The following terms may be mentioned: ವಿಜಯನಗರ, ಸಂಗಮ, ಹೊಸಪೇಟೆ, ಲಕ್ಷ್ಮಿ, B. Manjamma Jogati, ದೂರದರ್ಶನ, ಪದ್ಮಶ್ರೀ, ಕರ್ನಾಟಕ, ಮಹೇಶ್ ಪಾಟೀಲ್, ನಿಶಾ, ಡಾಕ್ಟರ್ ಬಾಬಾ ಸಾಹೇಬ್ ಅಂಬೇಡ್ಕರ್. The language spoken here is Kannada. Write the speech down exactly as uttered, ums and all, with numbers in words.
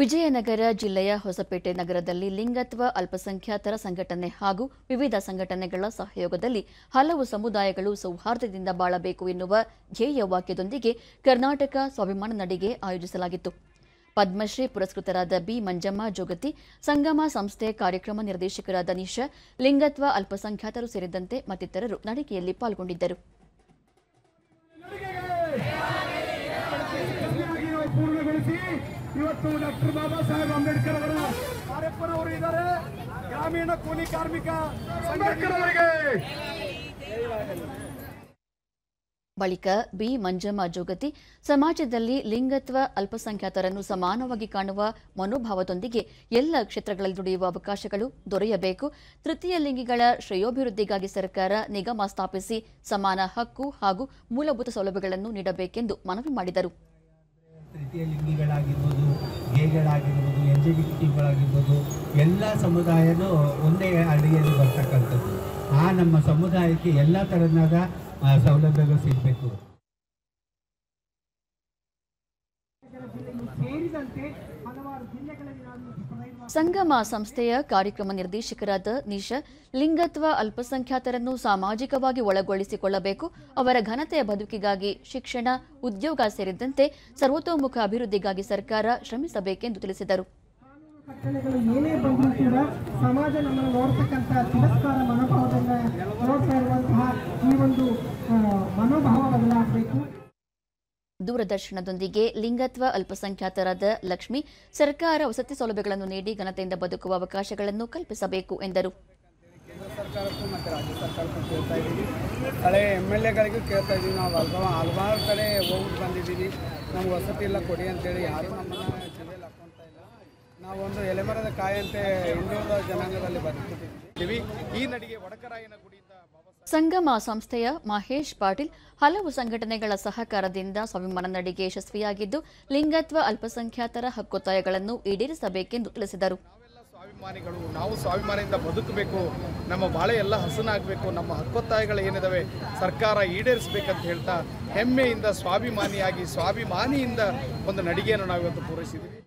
ವಿಜಯನಗರ ಜಿಲ್ಲೆಯ ಹೊಸಪೇಟೆ ನಗರದಲ್ಲಿ ಲಿಂಗತ್ವ ಅಲ್ಪಸಂಖ್ಯಾತರ ಸಂಘಟನೆ ಹಾಗೂ ವಿವಿಧ ಸಂಘಟನೆಗಳ ಸಹಯೋಗದಲ್ಲಿ ಹಲವು ಸಮುದಾಯಗಳು ಸೌಹಾರ್ದದಿಂದ ಬಾಳಬೇಕು ಎನ್ನುವ ಧ್ಯೇಯ ವಾಕ್ಯದೊಂದಿಗೆ ಕರ್ನಾಟಕ ಸ್ವಾಭಿಮಾನ ನಡಿಗೆ ಆಯೋಜಿಸಲಾಗಿತ್ತು. ಪದ್ಮಶ್ರೀ ಪುರಸ್ಕೃತರಾದ ಬಿ ಮಂಜಮ್ಮ ಜೋಗತಿ, ಸಂಗಮ ಸಂಸ್ಥೆ ಕಾರ್ಯಕ್ರಮ ನಿರ್ದೇಶಕರಾದ ನಿಶಾ, ಲಿಂಗತ್ವ ಅಲ್ಪಸಂಖ್ಯಾತರು ಸೇರಿದಂತೆ ಮತ್ತಿತರರು ನಡಿಗೆಯಲ್ಲಿ ಪಾಲ್ಗೊಂಡಿದ್ದರು. ಇವತ್ತು ಡಾಕ್ಟರ್ ಬಾಬಾ ಸಾಹೇಬ್ ಅಂಬೇಡ್ಕರ್ ಅವರ ಕಾರ್ಯಪ್ಪನವರು ಇದ್ದಾರೆ. ಗ್ರಾಮೀಣ ಕೂಲಿ ಕಾರ್ಮಿಕ ಅಂಬೇಡ್ಕರ್ ಅವರಿಗೆ. ಬಳಿಕ ಬಿ ಮಂಜಮ್ಮ ಜೋಗತಿ ಸಮಾಜದಲ್ಲಿ ಲಿಂಗತ್ವ ಅಲ್ಪಸಂಖ್ಯಾತರನ್ನು ಸಮಾನವಾಗಿ ಕಾಣುವ ಮನೋಭಾವದೊಂದಿಗೆ ಎಲ್ಲ ಕ್ಷೇತ್ರಗಳಲ್ಲಿ ದುಡಿಯುವ ಅವಕಾಶಗಳು ದೊರೆಯಬೇಕು, ತೃತೀಯ ಲಿಂಗಿಗಳ ಶ್ರೇಯೋಭಿವೃದ್ಧಿಗಾಗಿ ಸರ್ಕಾರ ನಿಗಮ ಸ್ಥಾಪಿಸಿ ಸಮಾನ ಹಕ್ಕು ಹಾಗೂ ಮೂಲಭೂತ ಸೌಲಭ್ಯಗಳನ್ನು ನೀಡಬೇಕೆಂದು ಮನವಿ ಮಾಡಿದರು. ತೃತೀಯ ಲಿಂಗಿಗಳಾಗಿರ್ಬೋದು, ಗೇಗಳಾಗಿರ್ಬೋದು, ಎಲ್ ಜಿ ಬಿ ಟಿಗಳಾಗಿರ್ಬೋದು, ಎಲ್ಲ ಸಮುದಾಯನೂ ಒಂದೇ ಅಡಿಗೆಯಲ್ಲಿ ಬರ್ತಕ್ಕಂಥದ್ದು. ಆ ನಮ್ಮ ಸಮುದಾಯಕ್ಕೆ ಎಲ್ಲ ಥರನಾದ ಸೌಲಭ್ಯಗಳು ಸಿಗಬೇಕು. ಸಂಗಮ ಸಂಸ್ಥೆಯ ಕಾರ್ಯಕ್ರಮ ನಿರ್ದೇಶಕರಾದ ನಿಶಾ, ಲಿಂಗತ್ವ ಅಲ್ಪಸಂಖ್ಯಾತರನ್ನು ಸಾಮಾಜಿಕವಾಗಿ ಒಳಗೊಳಿಸಿಕೊಳ್ಳಬೇಕು, ಅವರ ಘನತೆಯ ಬದುಕಿಗಾಗಿ ಶಿಕ್ಷಣ, ಉದ್ಯೋಗ ಸೇರಿದಂತೆ ಸರ್ವತೋಮುಖ ಅಭಿವೃದ್ಧಿಗಾಗಿ ಸರ್ಕಾರ ಶ್ರಮಿಸಬೇಕೆಂದು ತಿಳಿಸಿದರು. ದೂರದರ್ಶನದೊಂದಿಗೆ ಲಿಂಗತ್ವ ಅಲ್ಪಸಂಖ್ಯಾತರಾದ ಲಕ್ಷ್ಮಿ, ಸರ್ಕಾರ ವಸತಿ ಸೌಲಭ್ಯಗಳನ್ನು ನೀಡಿ ಘನತೆಯಿಂದ ಬದುಕುವ ಅವಕಾಶಗಳನ್ನು ಕಲ್ಪಿಸಬೇಕು ಎಂದರು. ಕೇಂದ್ರ ಸರ್ಕಾರಕ್ಕೂ ಮತ್ತು ರಾಜ್ಯ ಸರ್ಕಾರಕ್ಕೂ ಕೇಳ್ತಾ ಇದ್ದೀವಿ, ಹಳೆಯ ಎಮ್ ಎಲ್ ಎಗಳಿಗೂ ಕೇಳ್ತಾ ಇದ್ದೀವಿ. ನಾವು ಹಲವಾರು ಹಲವಾರು ಕಡೆ ಹೋಗಿ ಬಂದಿದ್ದೀವಿ. ನಮ್ಗೆ ವಸತಿ ಎಲ್ಲ ಕೊಡಿ ಅಂತೇಳಿ ಯಾರೂ ನಮ್ಮನ್ನು ಜಿಲ್ಲೆಯಲ್ಲಿ ಹಾಕ್ಕೊಳ್ತಾ ಇಲ್ಲ. ನಾವೊಂದು ಎಲೆಮರದ ಕಾಯಂತೆ ಹಿಂದುಳಿದ ಜನಾಂಗದಲ್ಲಿ ಬದುಕುತ್ತಿದ್ದೀವಿ. ಈ ನಡಿಗೆ ವಡಕರಾಯನ ಗುಡಿಯಿಂದ ಸಂಗಮ ಸಂಸ್ಥೆಯ ಮಹೇಶ್ ಪಾಟೀಲ್, ಹಲವು ಸಂಘಟನೆಗಳ ಸಹಕಾರದಿಂದ ಸ್ವಾಭಿಮಾನ ನಡಿಗೆ ಯಶಸ್ವಿಯಾಗಿದ್ದು, ಲಿಂಗತ್ವ ಅಲ್ಪಸಂಖ್ಯಾತರ ಹಕ್ಕೊತ್ತಾಯಗಳನ್ನು ಈಡೇರಿಸಬೇಕೆಂದು ತಿಳಿಸಿದರು. ಸ್ವಾಭಿಮಾನಿಗಳು ನಾವು ಸ್ವಾಭಿಮಾನದಿಂದ ಬದುಕಬೇಕು, ನಮ್ಮ ಬಾಳೆ ಎಲ್ಲ ಹಸನಾಗಬೇಕು, ನಮ್ಮ ಹಕ್ಕೊತ್ತಾಯಗಳು ಏನಿದಾವೆ ಸರ್ಕಾರ ಈಡೇರಿಸಬೇಕಂತ ಹೇಳ್ತಾ ಹೆಮ್ಮೆಯಿಂದ ಸ್ವಾಭಿಮಾನಿಯಾಗಿ ಸ್ವಾಭಿಮಾನಿಯಿಂದ ಒಂದು ನಡಿಗೆಯನ್ನು ನಾವಿವತ್ತು ಪೂರೈಸಿದ್ದೀವಿ.